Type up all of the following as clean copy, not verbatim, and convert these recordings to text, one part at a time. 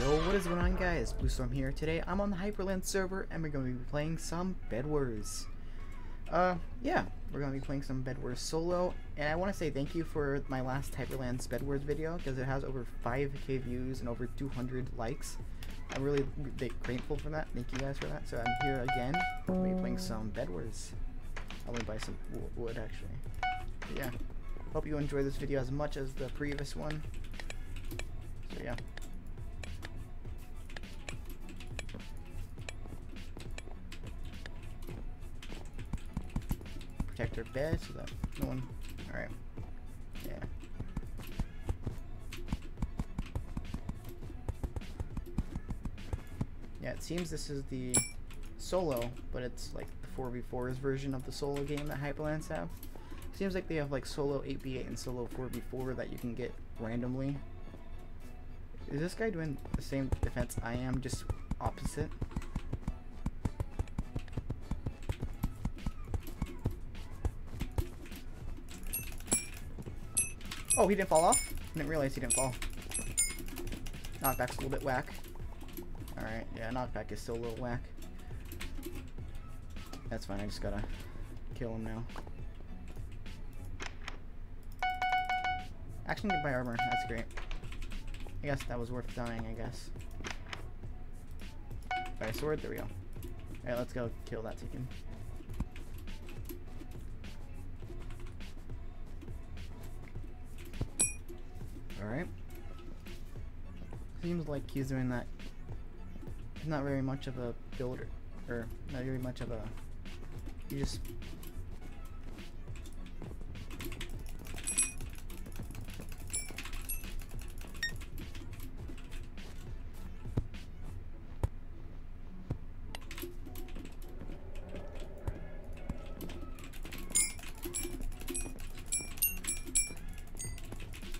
Yo, what is going on, guys? BlueStorm here. Today I'm on the Hyperlands server and we're going to be playing some Bed Wars. We're going to be playing some Bed Wars solo, and I want to say thank you for my last Hyperlands Bed Wars video because it has over 5k views and over 200 likes. I'm really grateful for that. Thank you guys for that. So I'm here again. We'll be playing some Bed Wars. I'll buy some wood actually. But yeah. Hope you enjoy this video as much as the previous one. So yeah. Protect our bed so that no one. All right. Yeah. Yeah, it seems this is the solo, but it's like the 4v4s version of the solo game that Hyperlands have. Seems like they have like solo 8v8 and solo 4v4 that you can get randomly. Is this guy doing the same defense I am, just opposite? Oh, he didn't fall off? I didn't realize he didn't fall. Knockback's a little bit whack. Alright, yeah, knockback is still a little whack. That's fine, I just gotta kill him now. Actually, I can buy armor, that's great. I guess that was worth dying, I guess. Buy a sword, there we go. Alright, let's go kill that chicken. Alright. Seems like he's doing that. He's not very much of a builder. Or, not very much of a. You just.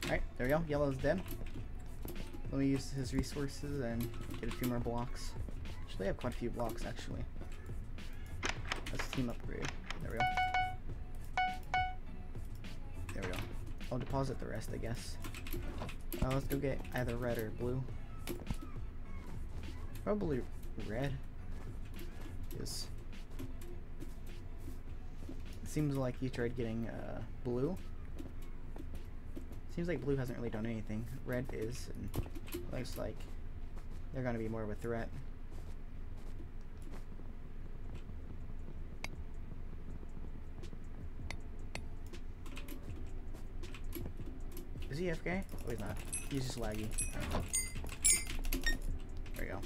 Alright, there we go, yellow's dead. Let me use his resources and get a few more blocks. Actually, I have quite a few blocks, actually. Let's team upgrade. There we go. There we go. I'll deposit the rest, I guess. Let's go get either red or blue. Probably red. Yes. It seems like you tried getting blue. Seems like blue hasn't really done anything. Red is, and looks like they're gonna be more of a threat. Is he AFK? Oh, he's not. He's just laggy. There we go.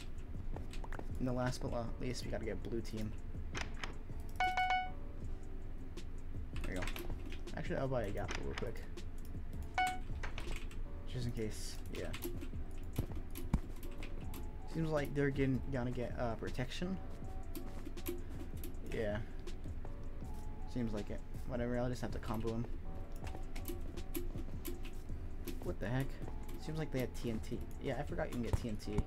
And the last but not least, we gotta get blue team. There we go. Actually, I'll buy a gap real quick. Just in case, yeah. Seems like they're gonna get protection. Yeah. Seems like it. Whatever, I'll just have to combo them. What the heck? Seems like they had TNT. Yeah, I forgot you can get TNT.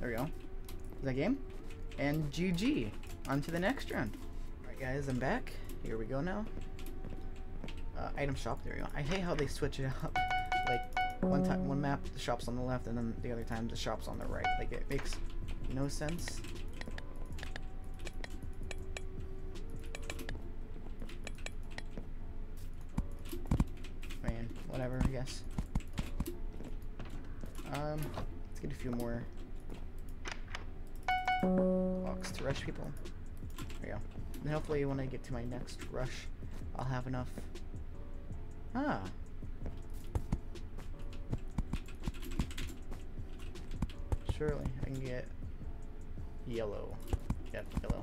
There we go. Is that game? And GG. On to the next round. Alright guys, I'm back. Here we go now. Item shop, there we go. I hate how they switch it up. Like, one map, the shop's on the left, and then the other time, the shop's on the right. Like, it makes no sense. Man, whatever, I guess. Let's get a few more blocks to rush people. There we go. And hopefully when I get to my next rush, I'll have enough. Ah. Surely I can get yellow. Yep, yellow.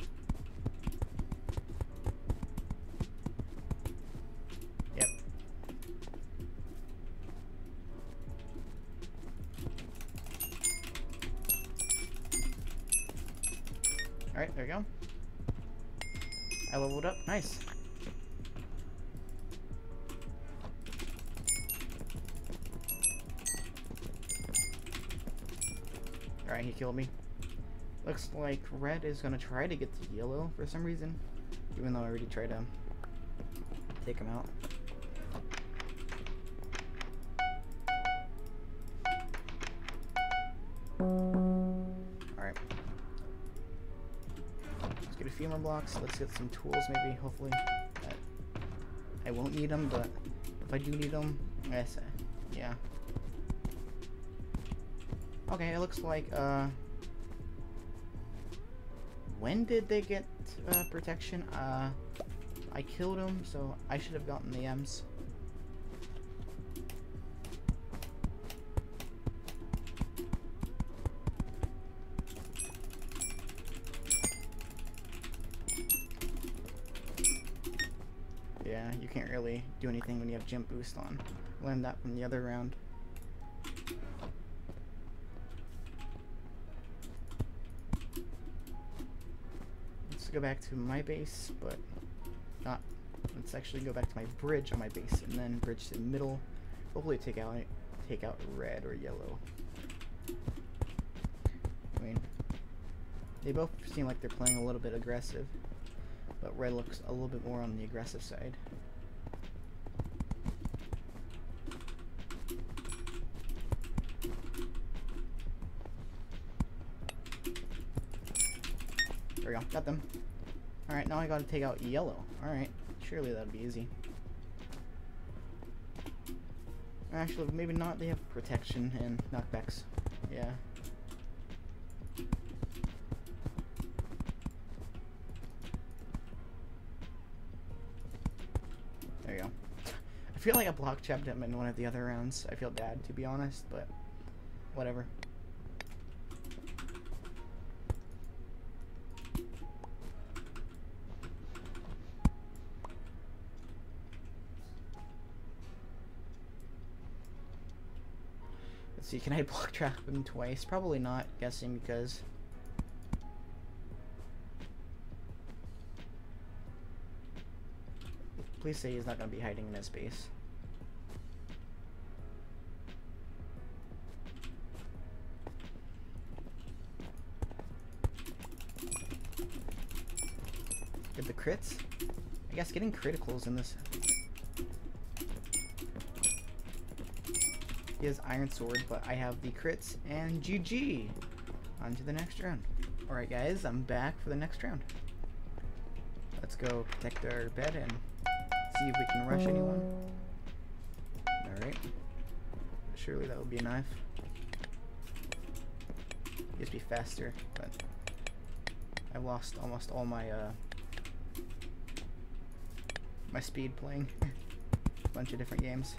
Yep. Alright, there we go. I leveled up. Nice. Alright, he killed me. Looks like red is gonna try to get to yellow for some reason, even though I already tried to take him out. Alright. Let's get a few more blocks. Let's get some tools, maybe, hopefully. I won't need them, but if I do need them, I say, yeah. Okay, it looks like, when did they get protection? I killed him, so I should have gotten the M's. Yeah, you can't really do anything when you have jump boost on. Learned that from the other round. Go back to my base, but not. Let's actually go back to my bridge on my base, and then bridge to the middle. Hopefully, take out red or yellow. I mean, they both seem like they're playing a little bit aggressive, but red looks a little bit more on the aggressive side. There we go, got them. Alright, now I gotta take out yellow. Alright, surely that'll be easy. Actually, maybe not. They have protection and knockbacks. Yeah. There you go. I feel like I block trapped him in one of the other rounds. I feel bad, to be honest, but whatever. See, can I block trap him twice? Probably not, guessing, because please say he's not going to be hiding in his base. Did the crits? I guess getting criticals in this. He has Iron Sword, but I have the crits, and GG! On to the next round. Alright guys, I'm back for the next round. Let's go protect our bed and see if we can rush anyone. Alright. Surely that would be enough. Just be faster, but I've lost almost all my, my speed playing a bunch of different games.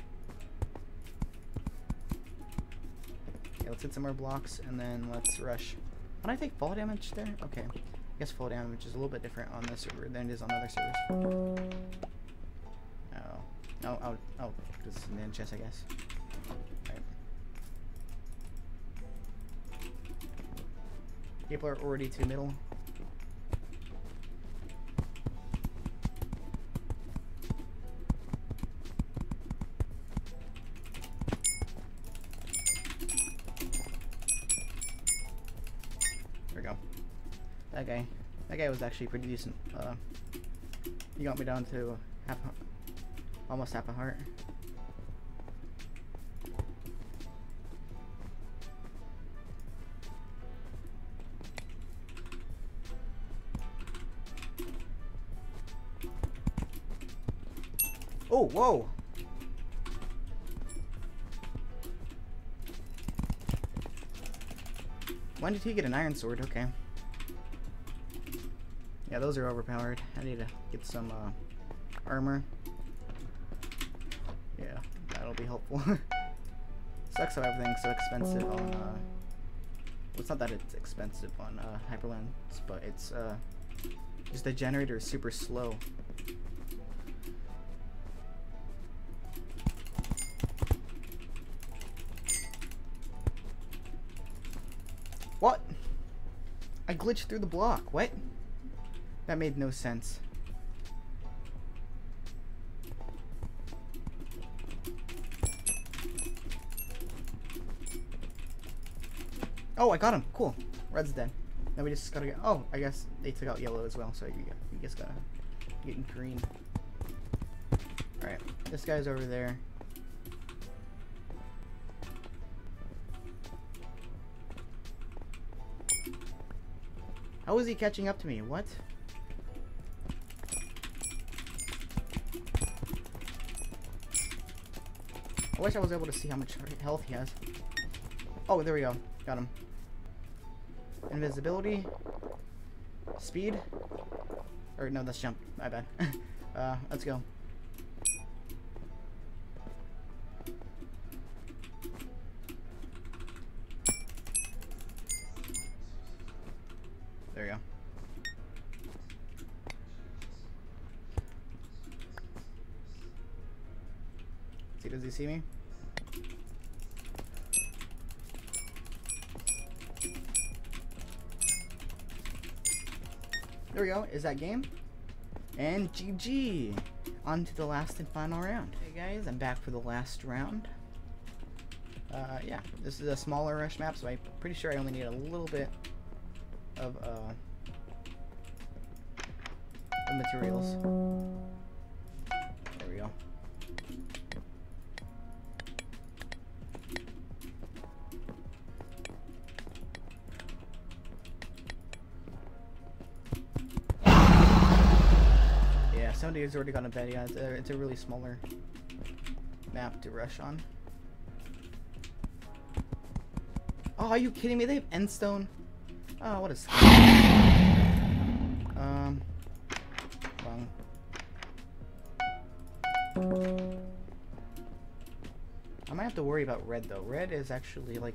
Let's hit some more blocks and then let's rush. Did I take fall damage there? Okay. I guess fall damage is a little bit different on this server than it is on other servers. Oh. Oh. This is an chest, I guess. Alright. People are already too middle. That guy was actually pretty decent. He got me down to almost half a heart. Oh, whoa! When did he get an Iron Sword? Okay. Yeah, those are overpowered. I need to get some armor. Yeah, that'll be helpful. Sucks how everything's so expensive on, well, it's not that it's expensive on Hyperlands, but it's, just the generator is super slow. What? I glitched through the block, what? That made no sense. Oh, I got him. Cool. Red's dead. Now we just gotta go. Oh, I guess they took out yellow as well, so you just gotta get in green. Alright, this guy's over there. How is he catching up to me? What? I wish I was able to see how much health he has. Oh, there we go. Got him. Invisibility. Speed. Or no, that's jump. My bad. Let's go. There we go. See, does he see me? There we go. Is that game? And GG. On to the last and final round. Hey guys, I'm back for the last round. Yeah, this is a smaller rush map, so I'm pretty sure I only need a little bit of materials. There we go. Yeah, somebody has already gone to bed. Yeah, it's a really smaller map to rush on. Oh, are you kidding me? They have endstone. Oh, what is wrong. I might have to worry about red though. Red is actually like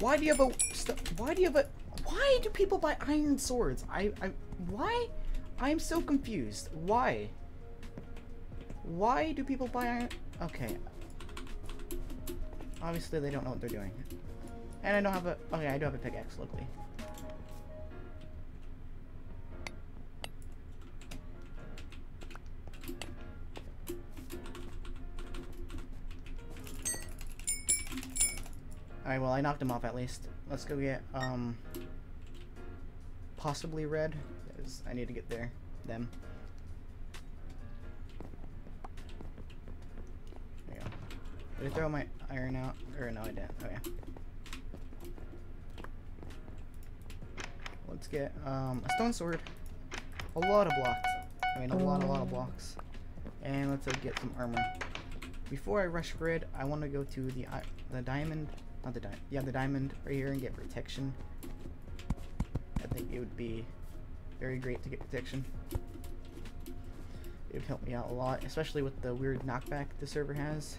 why do people buy iron swords? Why? I'm so confused. Why? Why do people buy iron? Okay. Obviously they don't know what they're doing. And I don't have a... Okay, I do have a pickaxe, luckily. Alright, well I knocked him off at least. Let's go get, possibly red. I need to get there. Them. There you go. Did I throw my iron out? Or no, I didn't. Okay. Let's get a stone sword. A lot of blocks. I mean, a lot of blocks. And let's get some armor. Before I rush red, I want to go to the diamond. Not the diamond. Yeah, the diamond right here and get protection. I think it would be very great to get protection. It would help me out a lot, especially with the weird knockback the server has.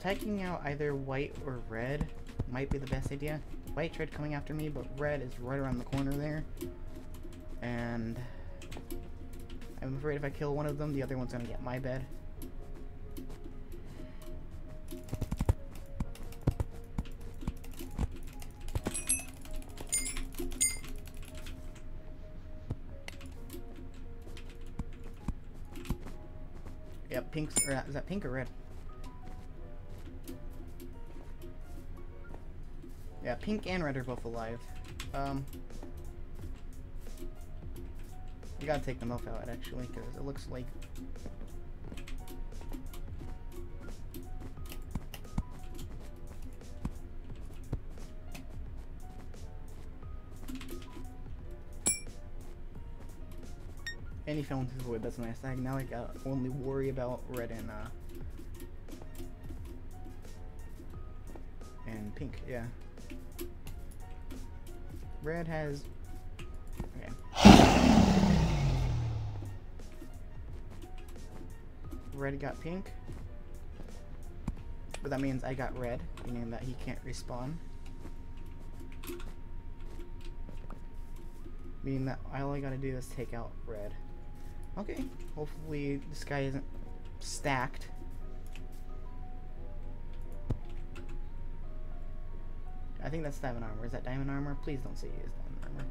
Taking out either white or red might be the best idea. White tried coming after me, but red is right around the corner there. And I'm afraid if I kill one of them, the other one's gonna get my bed. Yep, pink's, or is that pink or red? Yeah, pink and red are both alive. You gotta take them both out actually, because it looks like any fell into the void. That's nice. Now I gotta only worry about red and pink. Yeah. Red has... Okay. Red got pink. But that means I got red, meaning that he can't respawn. meaning that all I gotta do is take out red. Okay, hopefully this guy isn't stacked. I think that's diamond armor. Is that diamond armor? Please don't say it is diamond armor.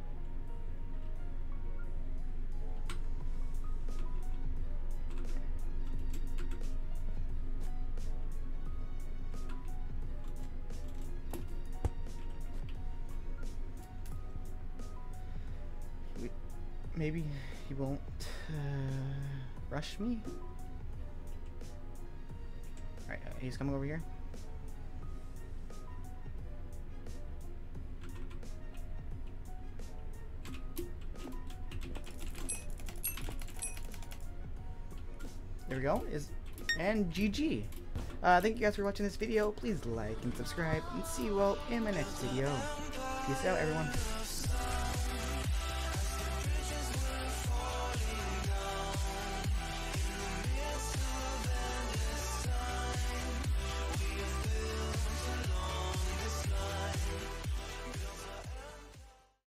Maybe he won't rush me. Alright, he's coming over here. There we go. And GG. Thank you guys for watching this video. Please like and subscribe and see you all in my next video. Peace out, everyone.